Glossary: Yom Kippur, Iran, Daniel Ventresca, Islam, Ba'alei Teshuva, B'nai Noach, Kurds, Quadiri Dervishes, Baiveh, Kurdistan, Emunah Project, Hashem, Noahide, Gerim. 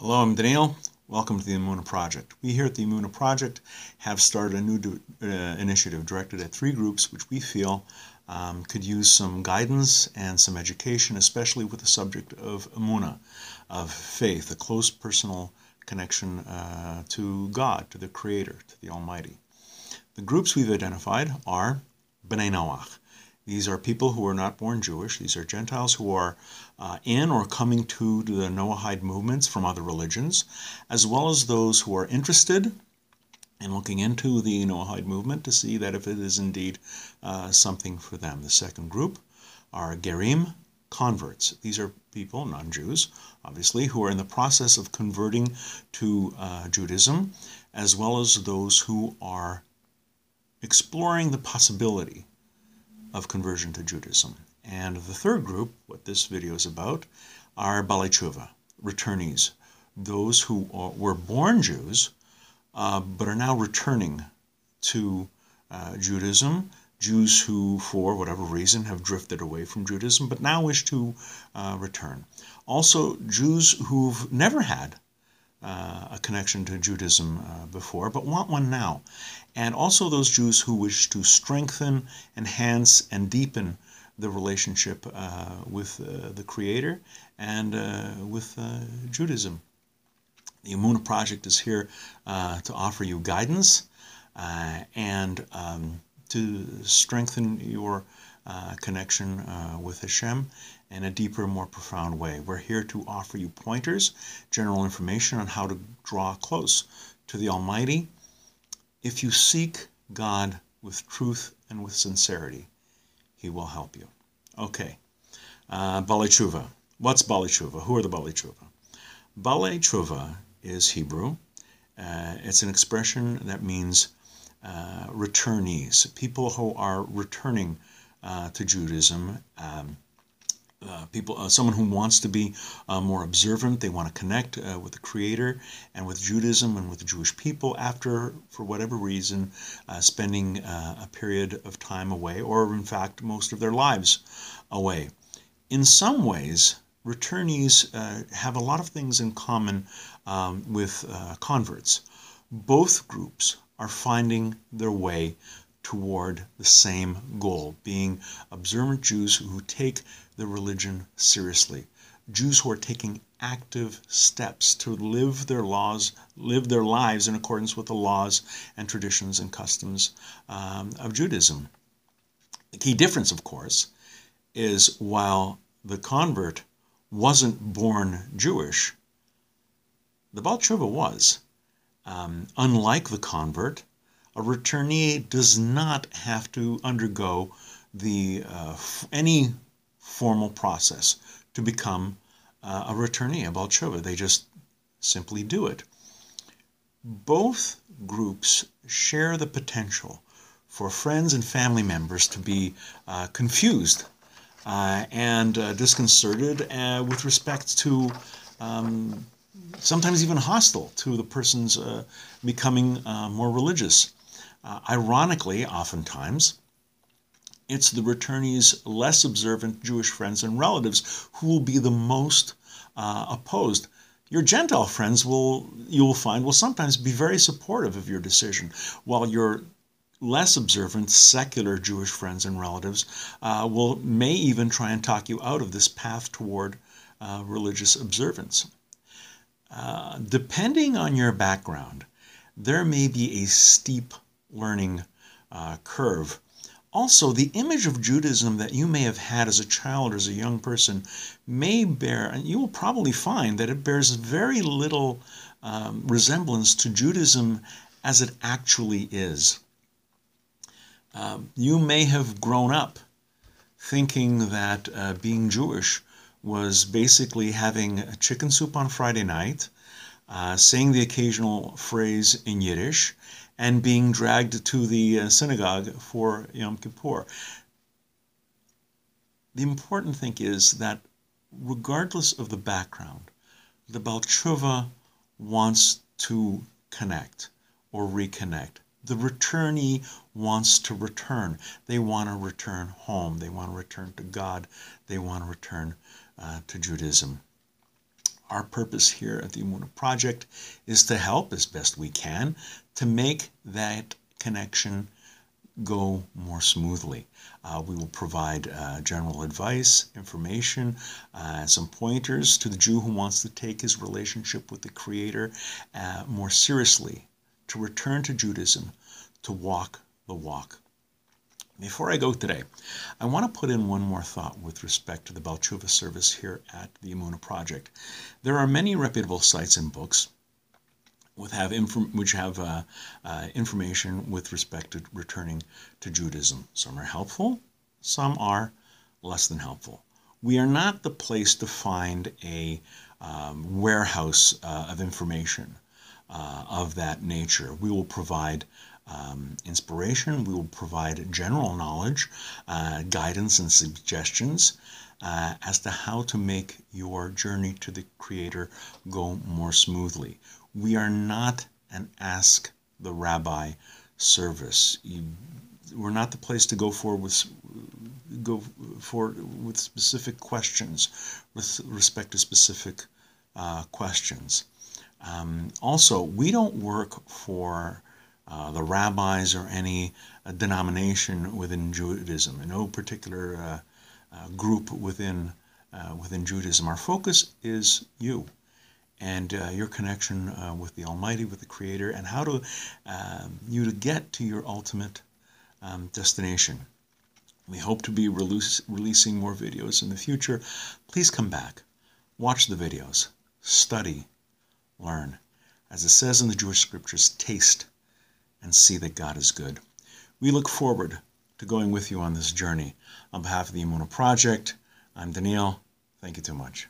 Hello, I'm Daniel. Welcome to the Emunah Project. We here at the Emunah Project have started a new initiative directed at three groups which we feel could use some guidance and some education, especially with the subject of Emunah, of faith, a close personal connection to God, to the Creator, to the Almighty. The groups we've identified are B'nai Noach. These are people who are not born Jewish. These are Gentiles who are in or coming to the Noahide movements from other religions, as well as those who are interested in looking into the Noahide movement to see that if it is indeed something for them. The second group are Gerim, converts. These are people, non-Jews, obviously, who are in the process of converting to Judaism, as well as those who are exploring the possibility of conversion to Judaism. And the third group, what this video is about, are Ba'alei Teshuva, returnees, those who were born Jews but are now returning to Judaism, Jews who, for whatever reason, have drifted away from Judaism but now wish to return. Also, Jews who've never had a connection to Judaism before, but want one now. And also those Jews who wish to strengthen, enhance, and deepen the relationship with the Creator and with Judaism. The Emunah Project is here to offer you guidance and to strengthen your connection with Hashem in a deeper, more profound way. We're here to offer you pointers, general information on how to draw close to the Almighty if you seek God with truth and with sincerity. He will help you. Okay, Ba'alei Teshuva. What's Ba'alei Teshuva? Who are the Ba'alei Teshuva? Ba'alei Teshuva is Hebrew. It's an expression that means returnees, people who are returning to Judaism, someone who wants to be more observant. They want to connect with the Creator and with Judaism and with the Jewish people after, for whatever reason, spending a period of time away, or in fact most of their lives away. In some ways, returnees have a lot of things in common with converts. Both groups are finding their way toward the same goal, being observant Jews who take the religion seriously, Jews who are taking active steps to live their laws, live their lives in accordance with the laws and traditions and customs of Judaism. The key difference, of course, is while the convert wasn't born Jewish, the Ba'alei Teshuva was. Unlike the convert, a returnee does not have to undergo any formal process to become a returnee, a Ba'alei Teshuva. They just simply do it. Both groups share the potential for friends and family members to be confused and disconcerted with respect to sometimes even hostile to the person's becoming more religious. Ironically, oftentimes, it's the returnees' less observant Jewish friends and relatives who will be the most opposed. Your Gentile friends will sometimes be very supportive of your decision, while your less observant secular Jewish friends and relatives may even try and talk you out of this path toward religious observance. Depending on your background, there may be a steep learning curve. Also, the image of Judaism that you may have had as a child or as a young person may bear, and you will probably find that it bears very little resemblance to Judaism as it actually is. You may have grown up thinking that being Jewish was basically having chicken soup on Friday night, saying the occasional phrase in Yiddish, and being dragged to the synagogue for Yom Kippur. The important thing is that regardless of the background, the Ba'alei Teshuva wants to connect or reconnect. The returnee wants to return. They want to return home. They want to return to God. They want to return to Judaism. Our purpose here at the Emunah Project is to help as best we can to make that connection go more smoothly. We will provide general advice, information, some pointers to the Jew who wants to take his relationship with the Creator more seriously, to return to Judaism, to walk the walk. Before I go today, I want to put in one more thought with respect to the Ba'alei Teshuva service here at the Emunah Project. There are many reputable sites and books which have information with respect to returning to Judaism. Some are helpful, some are less than helpful. We are not the place to find a warehouse of information of that nature. We will provide inspiration, we will provide general knowledge, guidance and suggestions as to how to make your journey to the Creator go more smoothly. We are not an Ask the Rabbi service. We're not the place to go forward with specific questions, with respect to specific questions. Also, we don't work for the rabbis or any denomination within Judaism, and no particular group within Judaism. Our focus is you and your connection with the Almighty, with the Creator, and how to you to get to your ultimate destination. We hope to be releasing more videos in the future. Please come back, watch the videos, study, learn. As it says in the Jewish scriptures, taste and see that God is good. We look forward to going with you on this journey. On behalf of the Emunah Project, I'm Daniel. Thank you too much.